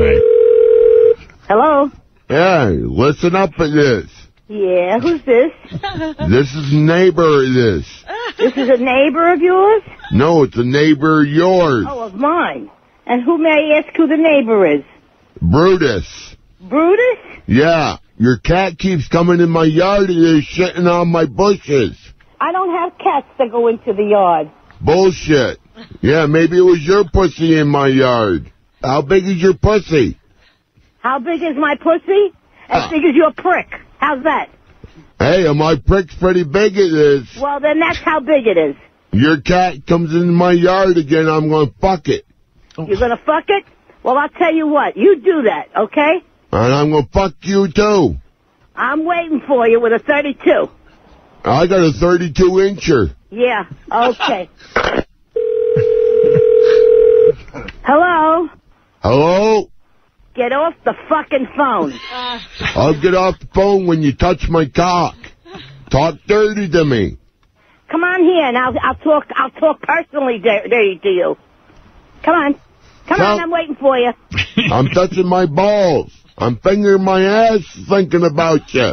thing. Hello? Hey, listen up to this. Yeah, who's this? This is neighbor of this. This is a neighbor of yours? No, it's a neighbor of yours. Oh, of mine. And who, may I ask, who the neighbor is? Brutus. Brutus? Yeah. Your cat keeps coming in my yard and is shitting on my bushes. I don't have cats that go into the yard. Bullshit. Yeah, maybe it was your pussy in my yard. How big is your pussy? How big is my pussy? As big as your prick. How's that? Hey, my prick's pretty big it is. Well, then that's how big it is. Your cat comes in my yard again, I'm going to fuck it. You're going to fuck it? Well, I'll tell you what. You do that, okay? And I'm going to fuck you, too. I'm waiting for you with a 32. I got a 32-incher. Yeah, okay. Hello? Hello? Get off the fucking phone. I'll get off the phone when you touch my cock. Talk dirty to me. Come on here, and I'll talk personally dirty to you. Come on. Come on, I'm waiting for you. I'm touching my balls. I'm fingering my ass thinking about you.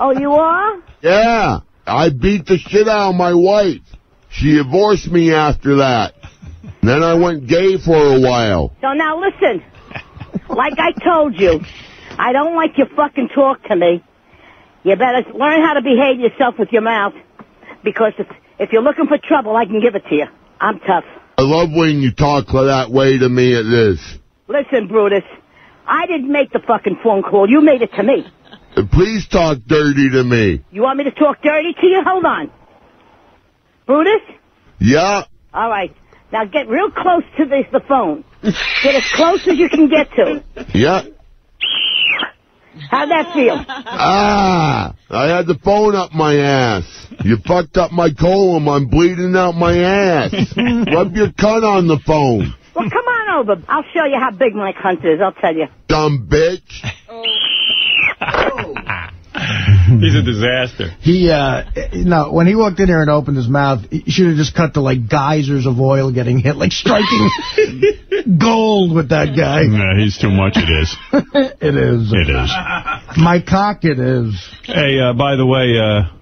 Oh, you are? Yeah. I beat the shit out of my wife. She divorced me after that. Then I went gay for a while. So now listen. Like I told you, I don't like your fucking talk to me. You better learn how to behave yourself with your mouth, because if you're looking for trouble, I can give it to you. I'm tough. I love when you talk that way to me at this. Listen, Brutus, I didn't make the fucking phone call. You made it to me. Please talk dirty to me. You want me to talk dirty to you? Hold on. Brutus? Yeah? All right. Now get real close to the phone. Get as close as you can get to. Yeah. How'd that feel? Ah, I had the phone up my ass. You fucked up my colon. I'm bleeding out my ass. Rub your cunt on the phone. Well, come on over. I'll show you how big my cunt is. I'll tell you. Dumb bitch. Oh. Oh. He's a disaster. He, no, when he walked in there and opened his mouth, he should have just cut to, like, geysers of oil getting hit, like striking gold with that guy. No, he's too much, it is. It is. It is. My cock, it is. Hey, by the way,